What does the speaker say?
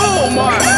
Oh my!